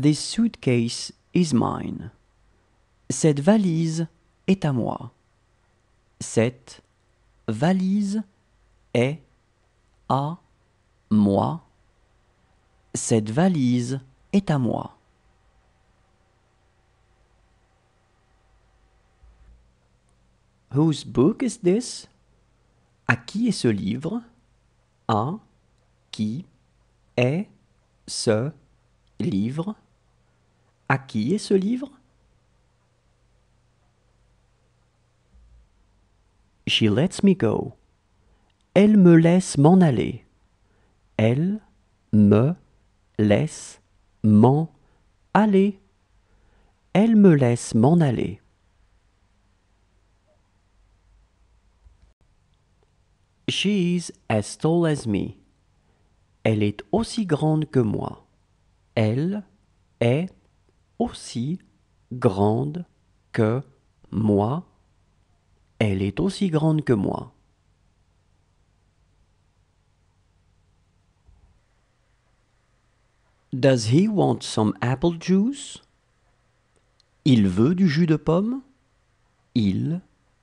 This suitcase is mine. Cette valise est à moi. Cette valise est à moi. Cette valise est à moi. Whose book is this? À qui est ce livre? À qui est ce livre? À qui est ce livre? She lets me go. Elle me laisse m'en aller. Elle me laisse m'en aller. Elle me laisse m'en aller. She is as tall as me. Elle est aussi grande que moi. Elle est aussi grande que moi. Elle est aussi grande que moi. Does he want some apple juice? Il veut du jus de pomme. Il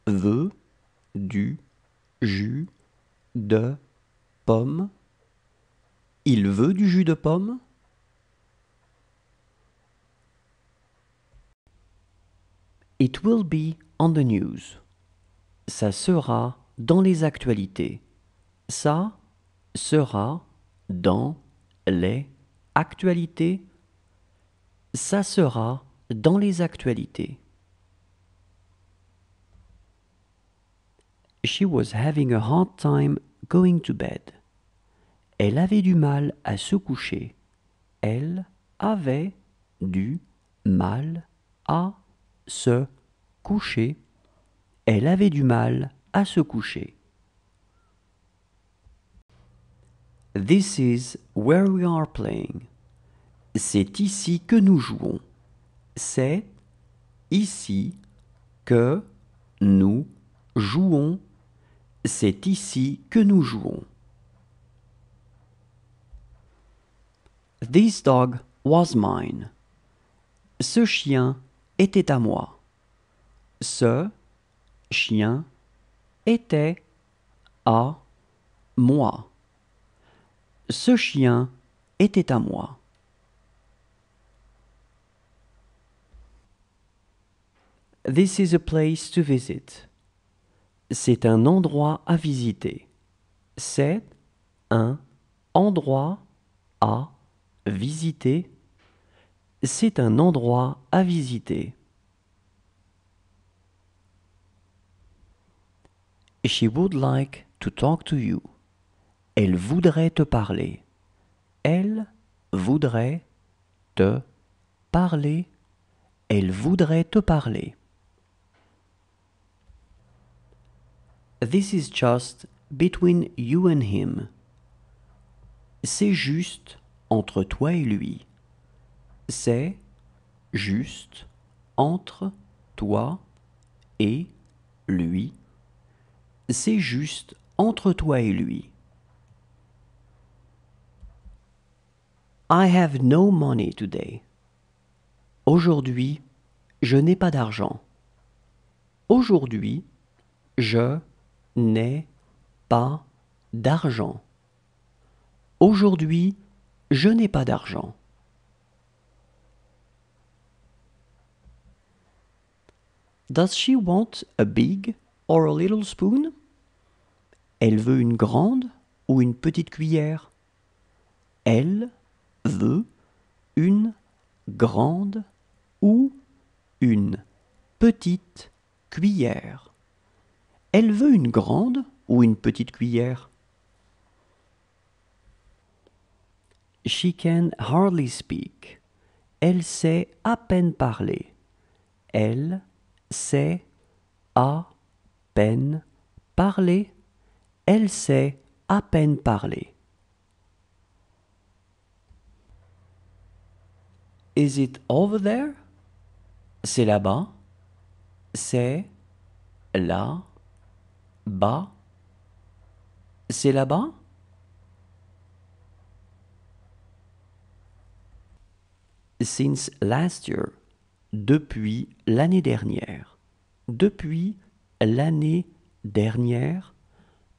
veut du jus de pomme. Il veut du jus de pomme. It will be on the news. Ça sera dans les actualités. Ça sera dans les actualités. Ça sera dans les actualités. She was having a hard time going to bed. Elle avait du mal à se coucher. Elle avait du mal à se coucher. Elle avait du mal à se coucher. This is where we are playing. C'est ici que nous jouons. C'est ici que nous jouons. C'est ici que nous jouons. This dog was mine. Ce chien était à moi. Ce chien était à moi. Ce chien était à moi. This is a place to visit. C'est un endroit à visiter. C'est un endroit à visiter. C'est un endroit à visiter. She would like to talk to you. Elle voudrait te parler. Elle voudrait te parler. Elle voudrait te parler. This is just between you and him. C'est juste entre toi et lui. C'est juste entre toi et lui. C'est juste entre toi et lui. I have no money today. Aujourd'hui, je n'ai pas d'argent. Aujourd'hui, je n'ai pas d'argent. Aujourd'hui, je n'ai pas d'argent. Does she want a big or a little spoon? Elle veut une grande ou une petite cuillère? Elle veut une grande ou une petite cuillère? Elle veut une grande ou une petite cuillère? She can hardly speak. Elle sait à peine parler. Elle sait à peine parler. Elle sait à peine parler. Is it over there? C'est là-bas. C'est là-bas. C'est là-bas. since last year, depuis l'année dernière, depuis l'année dernière,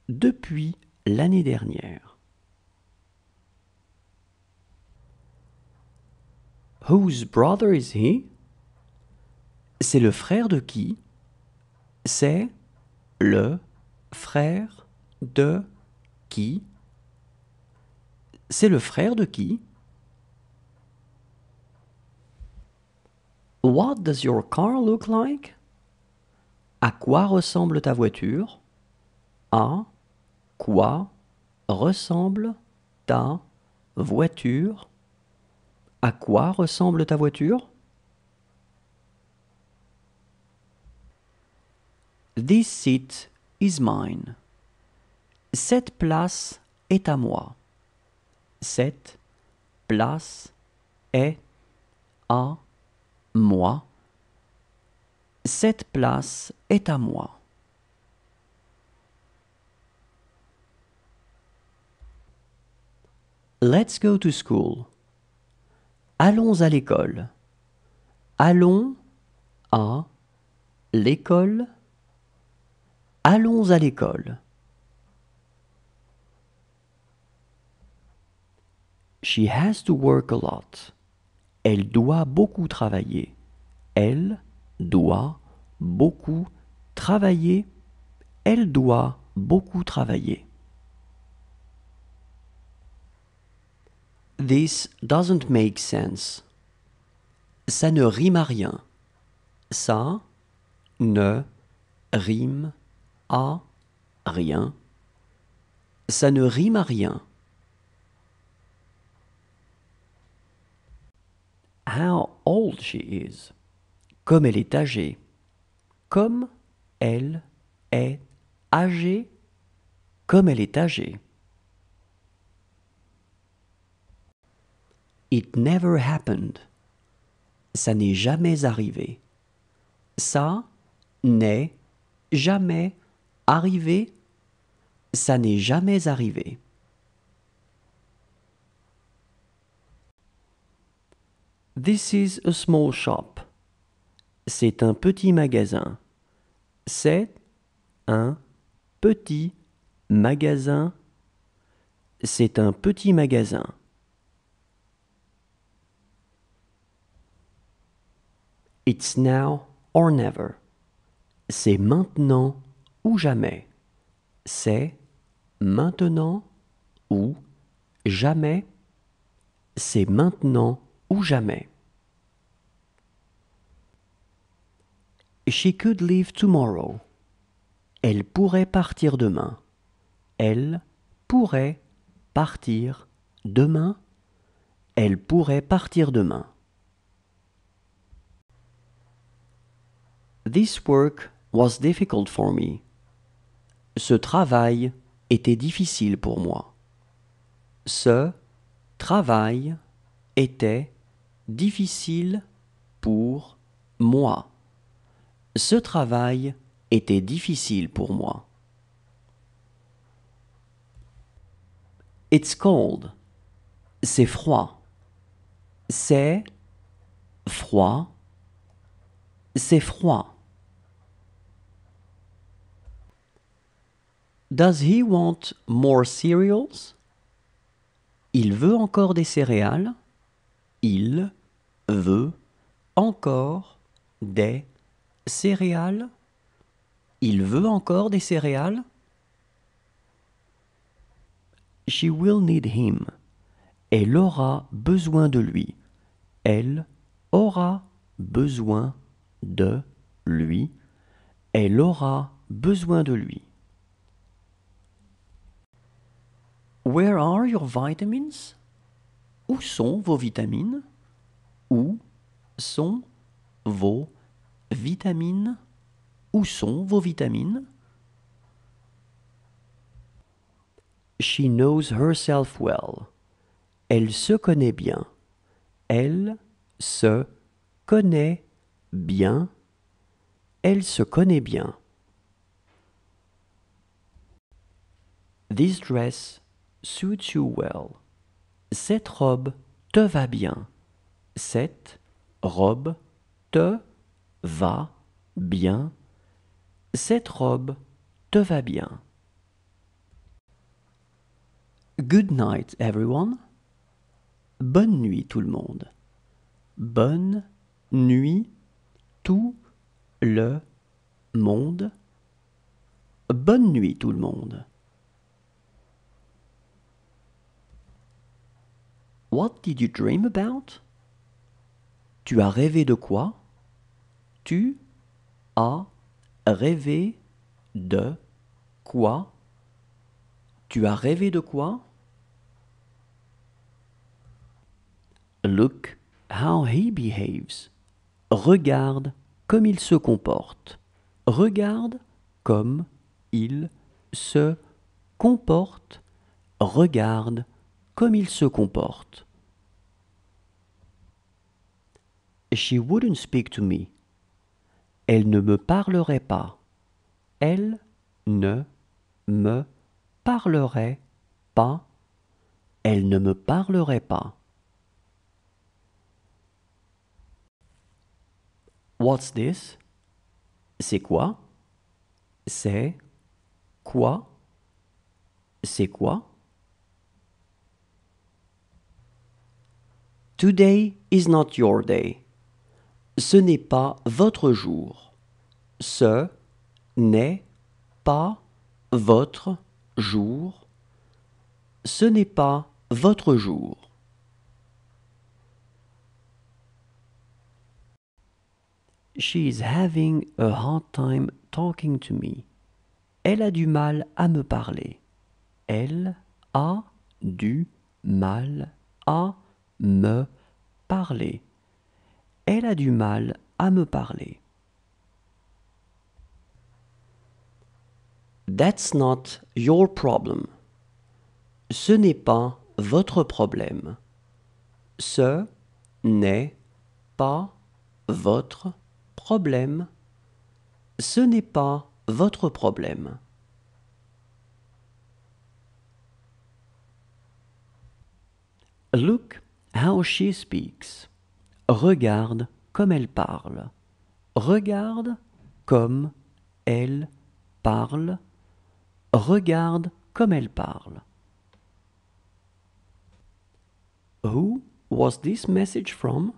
depuis l'année dernière. Whose brother is he? C'est le frère de qui? C'est le frère de qui? C'est le frère de qui? What does your car look like? À quoi ressemble ta voiture? À quoi ressemble ta voiture? À quoi ressemble ta voiture? This seat is mine. Cette place est à moi. Cette place est à moi. Cette place est à moi. Let's go to school. Allons à l'école. Allons à l'école. Allons à l'école. She has to work a lot. Elle doit beaucoup travailler. Elle doit beaucoup travailler. Elle doit beaucoup travailler. This doesn't make sense. Ça ne rime à rien. Ça ne rime à rien. Ça ne rime à rien. How old she is. Comme elle est âgée. Comme elle est âgée. Comme elle est âgée. It never happened. Ça n'est jamais arrivé. Ça n'est jamais arrivé. Ça n'est jamais arrivé. This is a small shop. C'est un petit magasin. C'est un petit magasin. C'est un petit magasin. It's now or never. C'est maintenant ou jamais. C'est maintenant ou jamais. C'est maintenant ou jamais. She could leave tomorrow. Elle pourrait partir demain. Elle pourrait partir demain. Elle pourrait partir demain. This work was difficult for me. Ce travail était difficile pour moi. Ce travail était difficile pour moi. Ce travail était difficile pour moi. It's cold. C'est froid. C'est froid. C'est froid. Does he want more cereals? Il veut encore des céréales. Il veut encore des céréales. Il veut encore des céréales. She will need him. Elle aura besoin de lui. Elle aura besoin de lui. Elle aura besoin de lui. Where are your vitamins? Où sont vos vitamines? Où sont vos vitamines? Où sont vos vitamines? She knows herself well. Elle se connaît bien. Elle se connaît bien. Elle se connaît bien. This dress suits you well. Cette robe te va bien. cette robe te va bien. Cette robe te va bien. Good night, everyone. Bonne nuit, tout le monde. Bonne nuit, tout le monde. Bonne nuit, tout le monde. What did you dream about? Tu as rêvé de quoi? Tu as rêvé de quoi? Tu as rêvé de quoi? Look how he behaves. Regarde comme il se comporte. Regarde comme il se comporte. Regarde comme il se comporte. She wouldn't speak to me. Elle ne me parlerait pas. Elle ne me parlerait pas. Elle ne me parlerait pas. What's this? C'est quoi? C'est quoi? C'est quoi? Today is not your day. Ce n'est pas votre jour. Ce n'est pas votre jour. Ce n'est pas votre jour. She is having a hard time talking to me. Elle a du mal à me parler. Elle a du mal à me parler. Elle a du mal à me parler. That's not your problem. Ce n'est pas votre problème. Ce n'est pas votre problème. Problème. Ce n'est pas votre problème. Look how she speaks. Regarde comme elle parle. Regarde comme elle parle. Regarde comme elle parle. Who was this message from?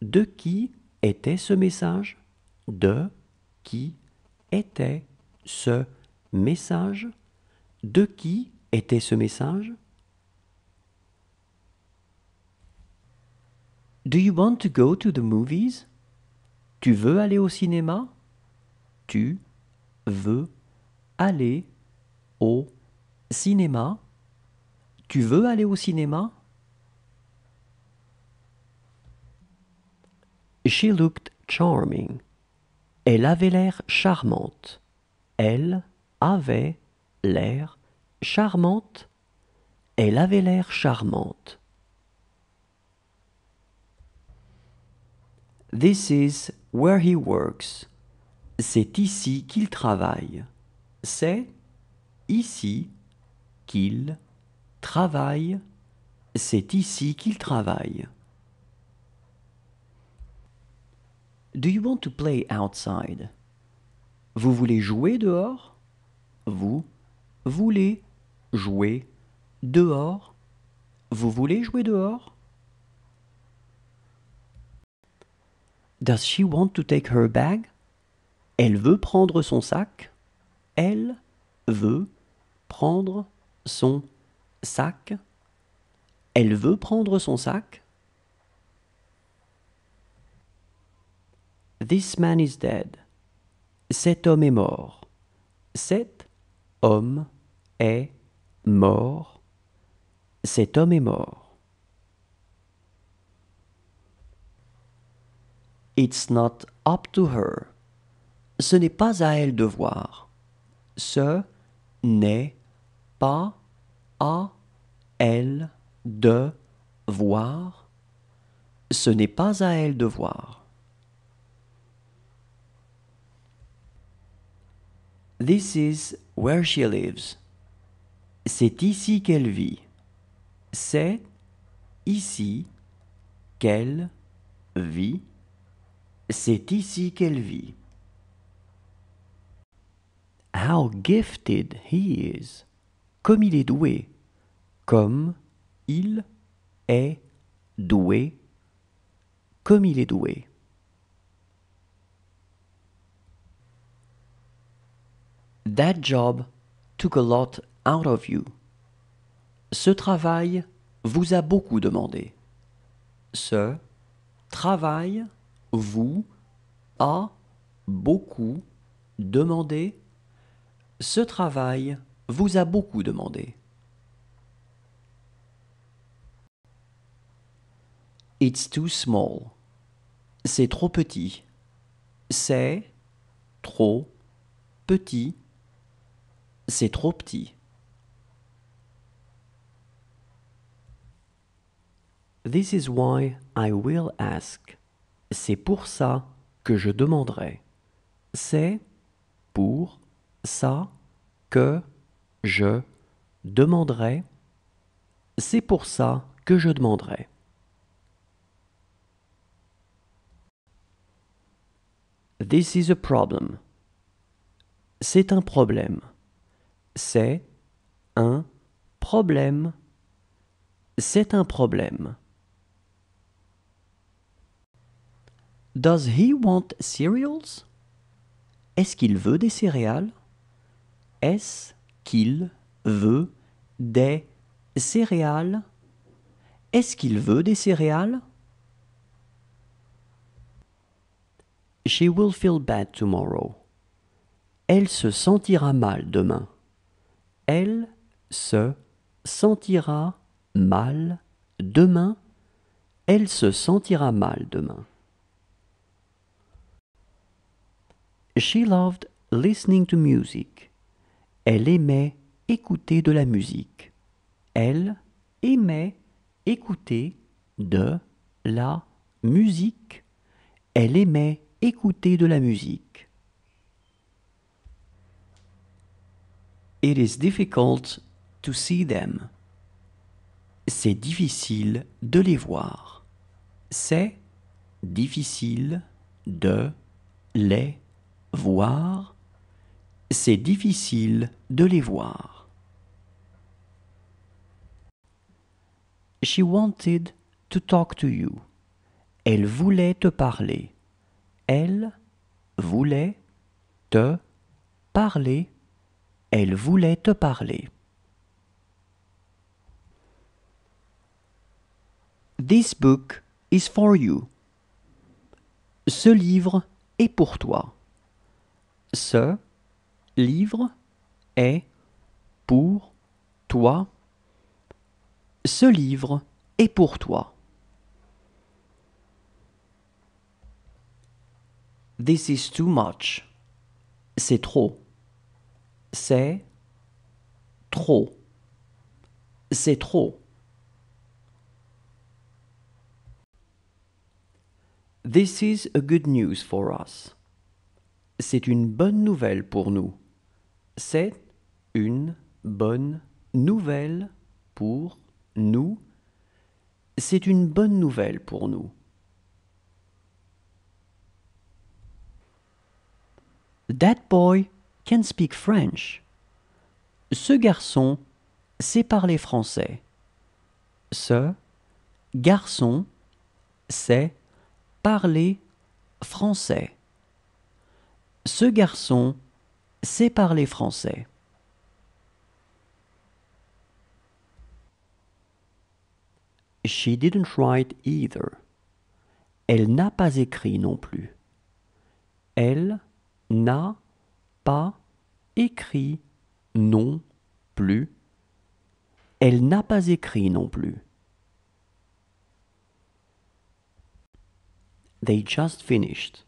De qui était ce message? De qui était ce message? De qui était ce message? Do you want to go to the movies? Tu veux aller au cinéma? Tu veux aller au cinéma? Tu veux aller au cinéma? She looked charming. Elle avait l'air charmante. Elle avait l'air charmante. Elle avait l'air charmante. This is where he works. C'est ici qu'il travaille. C'est ici qu'il travaille. C'est ici qu'il travaille. Do you want to play outside? Vous voulez jouer dehors? Vous voulez jouer dehors? Vous voulez jouer dehors? Does she want to take her bag? Elle veut prendre son sac. Elle veut prendre son sac. Elle veut prendre son sac. This man is dead. Cet homme est mort. Cet homme est mort. Cet homme est mort. It's not up to her. Ce n'est pas à elle de voir. Ce n'est pas à elle de voir. Ce n'est pas à elle de voir. This is where she lives. C'est ici qu'elle vit. C'est ici qu'elle vit, c'est ici qu'elle vit. How gifted he is. Comme il est doué. Comme il est doué. Comme il est doué. That job took a lot out of you. Ce travail vous a beaucoup demandé. Ce travail vous a beaucoup demandé. Ce travail vous a beaucoup demandé. It's too small. C'est trop petit. C'est trop petit. C'est trop petit. This is why I will ask. C'est pour ça que je demanderai. C'est pour ça que je demanderai. C'est pour ça que je demanderai. This is a problem. C'est un problème. C'est un problème. C'est un problème. Does he want cereals? Est-ce qu'il veut des céréales? Est-ce qu'il veut des céréales? Est-ce qu'il veut des céréales? She will feel bad tomorrow. Elle se sentira mal demain. Elle se sentira mal demain. Elle se sentira mal demain. She loved listening to music. Elle aimait écouter de la musique. Elle aimait écouter de la musique. Elle aimait écouter de la musique. It is difficult to see them. C'est difficile de les voir. C'est difficile de les voir. C'est difficile de les voir. She wanted to talk to you. Elle voulait te parler. Elle voulait te parler. Elle voulait te parler. This book is for you. Ce livre est pour toi. Ce livre est pour toi. Ce livre est pour toi. This is too much. C'est trop. C'est trop. C'est trop. This is a good news for us. C'est une bonne nouvelle pour nous. C'est une bonne nouvelle pour nous. C'est une bonne nouvelle pour nous. That boy can speak French. Ce garçon sait parler français. Ce garçon sait parler français. Ce garçon sait parler français. She didn't write either. Elle n'a pas écrit non plus. Elle n'a pas écrit non plus. Elle n'a pas écrit non plus. They just finished.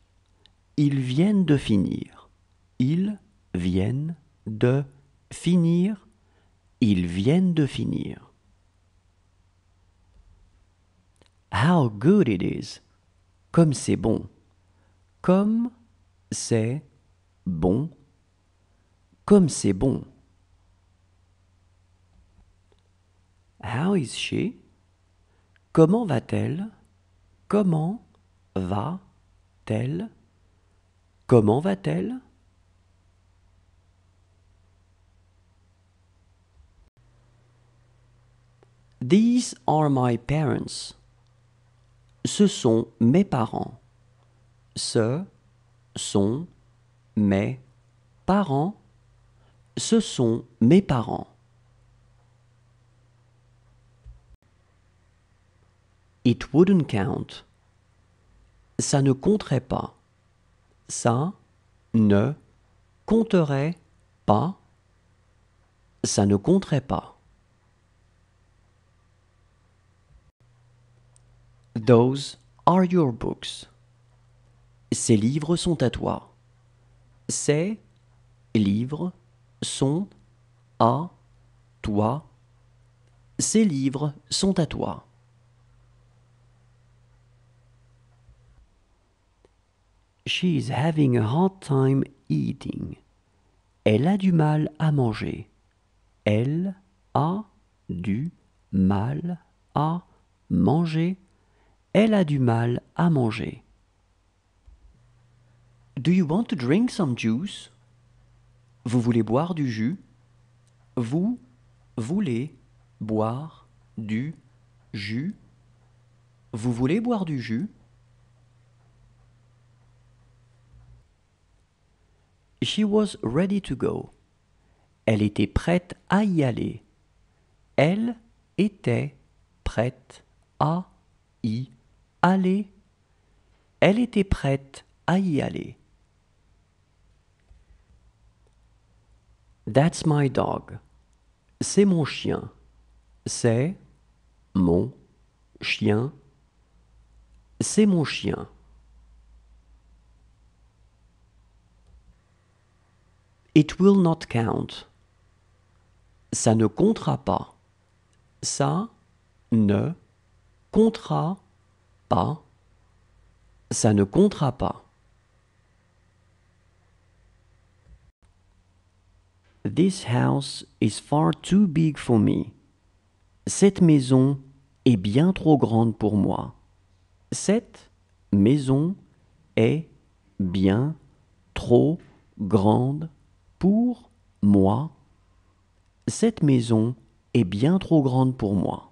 Ils viennent de finir. Ils viennent de finir. Ils viennent de finir. How good it is. Comme c'est bon. Comme c'est bon. Comme c'est bon. How is she? Comment va-t-elle? Comment va-t-elle? Comment va-t-elle? These are my parents. Ce sont mes parents. Ce sont mes parents. Ce sont mes parents. It wouldn't count. Ça ne compterait pas. Ça ne compterait pas. Ça ne compterait pas. Those are your books. Ces livres sont à toi. Ces livres sont à toi. Ces livres sont à toi. She is having a hard time eating. Elle a du mal à manger. Elle a du mal à manger. Elle a du mal à manger. Do you want to drink some juice? Vous voulez boire du jus? Vous voulez boire du jus? Vous voulez boire du jus? She was ready to go. Elle était prête à y aller. Elle était prête à y aller. Elle était prête à y aller. That's my dog. C'est mon chien. C'est mon chien. C'est mon chien. It will not count. Ça ne comptera pas. Ça ne comptera pas. Ça ne comptera pas. This house is far too big for me. Cette maison est bien trop grande pour moi. Cette maison est bien trop grande pour moi. Cette maison est bien trop grande pour moi.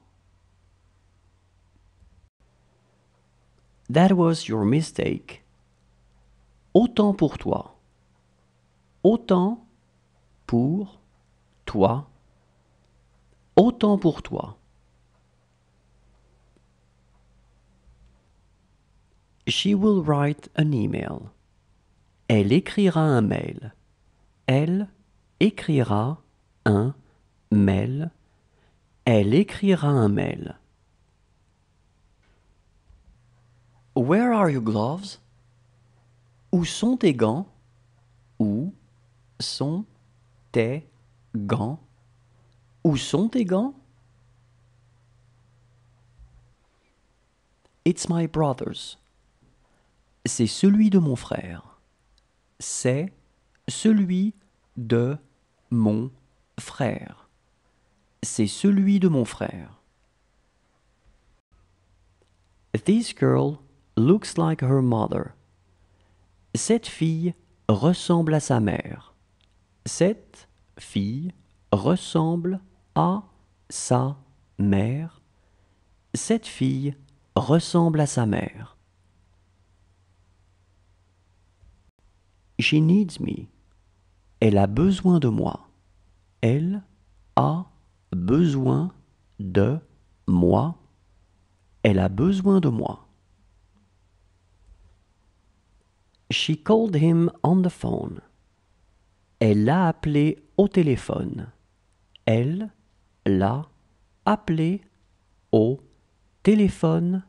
That was your mistake. Autant pour toi. Autant pour toi. Autant pour toi. She will write an email. Elle écrira un mail. Elle écrira un mail. Elle écrira un mail. Where are your gloves? Où sont tes gants? Où sont tes gants? Où sont tes gants? It's my brother's. C'est celui de mon frère. C'est celui de mon frère. C'est celui de mon frère. This girl looks like her mother. Cette fille ressemble à sa mère. Cette fille ressemble à sa mère. Cette fille ressemble à sa mère. She needs me. Elle a besoin de moi. Elle a besoin de moi. Elle a besoin de moi. She called him on the phone. Elle l'a appelé au téléphone. Elle l'a appelé au téléphone.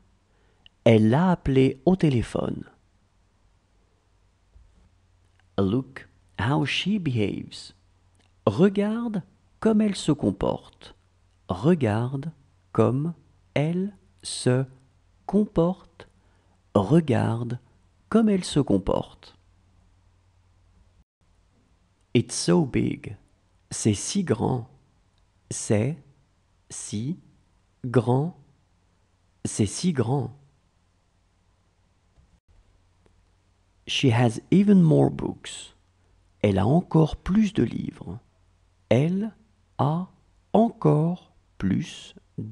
Elle l'a appelé au téléphone. Look how she behaves. Regarde comme elle se comporte. Regarde comme elle se comporte. Regarde comme elle se comporte. It's so big. C'est si grand. C'est si grand. C'est si grand. She has even more books. Elle a encore plus de livres. Elle a encore plus de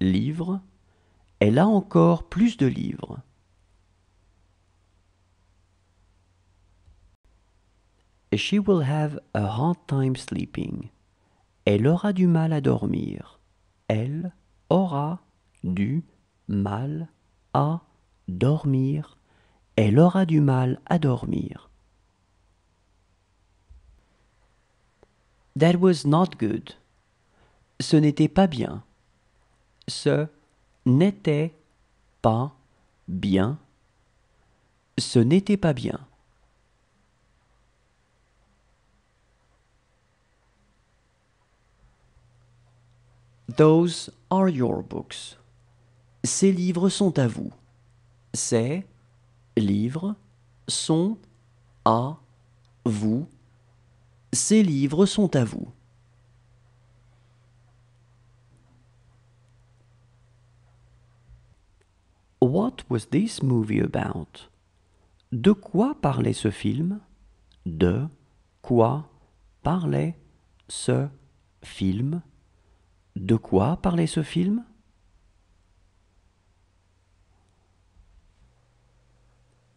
livres. Elle a encore plus de livres. She will have a hard time sleeping. Elle aura du mal à dormir. Elle aura du mal à dormir. Elle aura du mal à dormir. That was not good. Ce n'était pas bien. Ce n'était pas bien. Ce n'était pas bien. Those are your books. Ces livres sont à vous. Ces livres sont à vous. Ces livres sont à vous. What was this movie about? De quoi parlait ce film? De quoi parlait ce film? De quoi parlait ce film?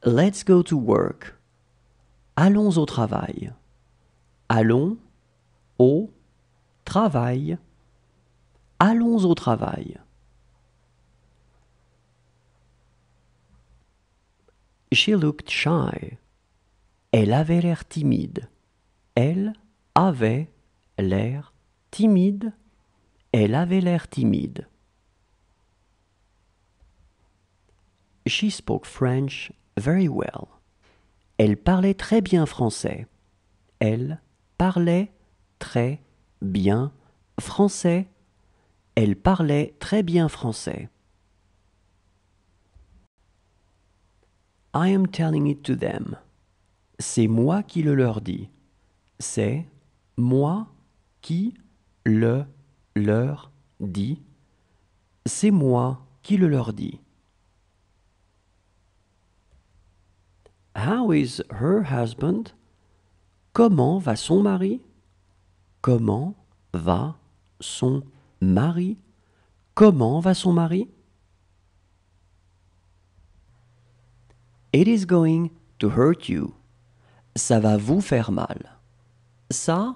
Let's go to work. Allons au travail. Allons au travail. Allons au travail. She looked shy. Elle avait l'air timide. Elle avait l'air timide. Elle avait l'air timide. She spoke French very well. Elle parlait très bien français. Elle parlait très bien français. Elle parlait très bien français. I am telling it to them. C'est moi qui le leur dis. C'est moi qui le leur dit. C'est moi qui le leur dit. How is her husband? Comment va son mari? Comment va son mari? Comment va son mari? It is going to hurt you. Ça va vous faire mal. Ça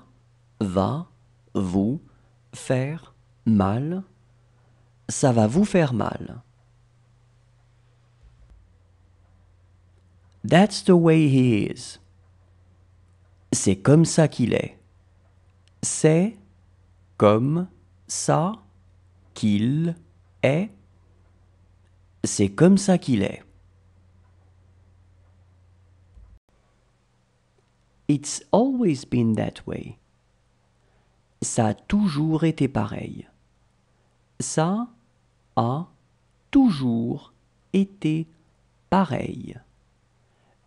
va vous faire mal. Ça va vous faire mal. That's the way he is. C'est comme ça qu'il est. C'est comme ça qu'il est. C'est comme ça qu'il est. It's always been that way. Ça a toujours été pareil. Ça a toujours été pareil.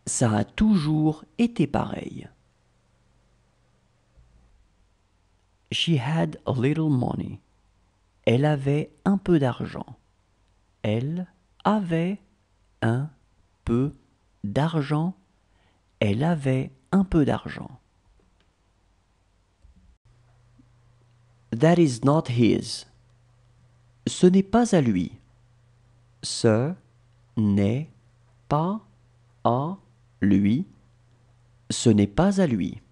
Ça a toujours été pareil. She had a little money. Elle avait un peu d'argent. Elle avait un peu d'argent. Elle avait un peu d'argent. That is not his. Ce n'est pas à lui. Ce n'est pas à lui. Ce n'est pas à lui.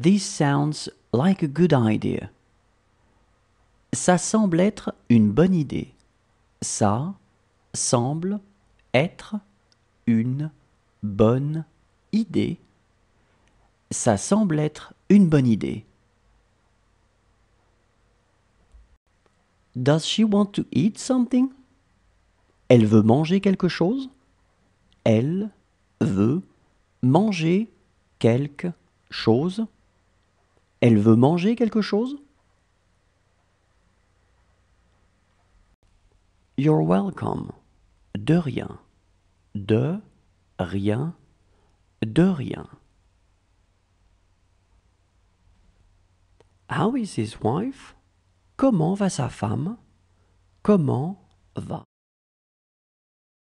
This sounds like a good idea. Ça semble être une bonne idée. Ça semble être une bonne idée. Ça semble être une bonne idée. Does she want to eat something? Elle veut manger quelque chose? Elle veut manger quelque chose? Elle veut manger quelque chose? You're welcome. De rien. De rien. De rien. How is his wife? Comment va sa femme? Comment va